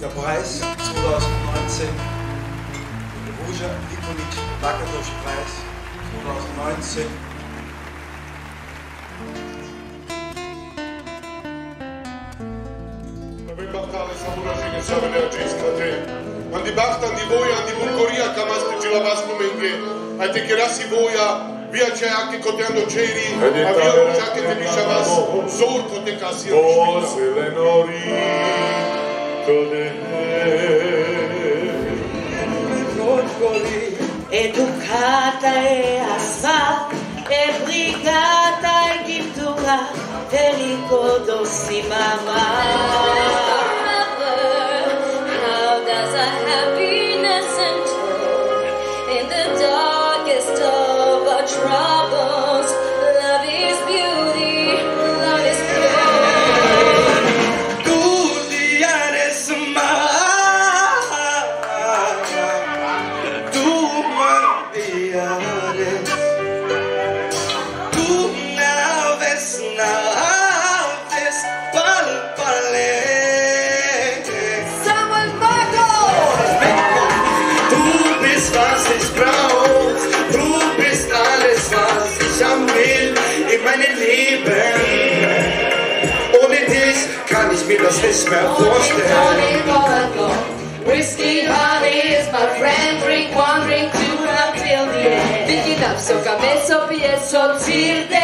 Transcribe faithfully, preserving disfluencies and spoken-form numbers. Der Preis zwanzig neunzehn, der Ruzsa Nikolic Lakatos Preis zwanzig neunzehn. Andi Baftan di voi, Andi Bulgoria, Kamasti Gilavasco Menge, Andi Kerasi voia, via c'è anche Coteando Ceri, a via Ruzsa che te Bishavas, Zorco te Cassia. Oh, se le nori. Educata e asa, e brigata e gimtura, te ricordosi mamma. How does a happiness endure in the darkest of our troubles? Love is beauty. Das nicht mehr vorstellen. Honey, honey, Whiskey, honey is my friend. Drink one, drink two, until the end. Pick it up, so cabezo, piezo, till the